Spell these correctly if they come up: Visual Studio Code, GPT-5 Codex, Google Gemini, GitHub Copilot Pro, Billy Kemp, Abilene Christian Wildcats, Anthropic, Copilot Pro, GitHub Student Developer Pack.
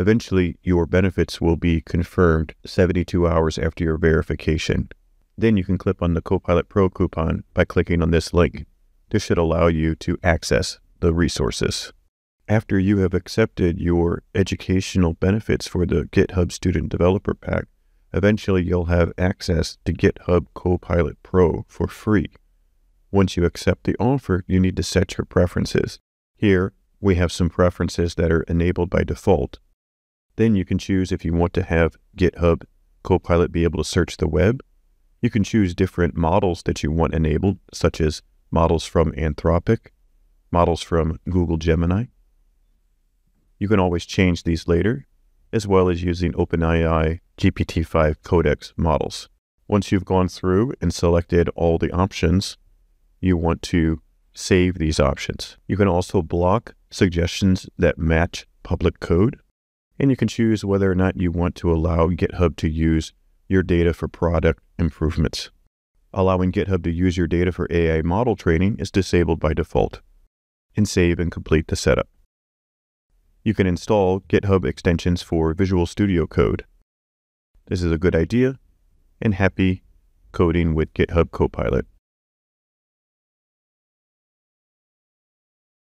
Eventually, your benefits will be confirmed 72 hours after your verification. Then you can click on the Copilot Pro coupon by clicking on this link. This should allow you to access the resources. After you have accepted your educational benefits for the GitHub Student Developer Pack, eventually you'll have access to GitHub Copilot Pro for free. Once you accept the offer, you need to set your preferences. Here, we have some preferences that are enabled by default. Then you can choose if you want to have GitHub Copilot be able to search the web. You can choose different models that you want enabled, such as models from Anthropic, models from Google Gemini. You can always change these later, as well as using OpenAI GPT-5 Codex models. Once you've gone through and selected all the options, you want to save these options. You can also block suggestions that match public code, and you can choose whether or not you want to allow GitHub to use your data for product improvements. Allowing GitHub to use your data for AI model training is disabled by default. And save and complete the setup. You can install GitHub extensions for Visual Studio Code. This is a good idea, and happy coding with GitHub Copilot.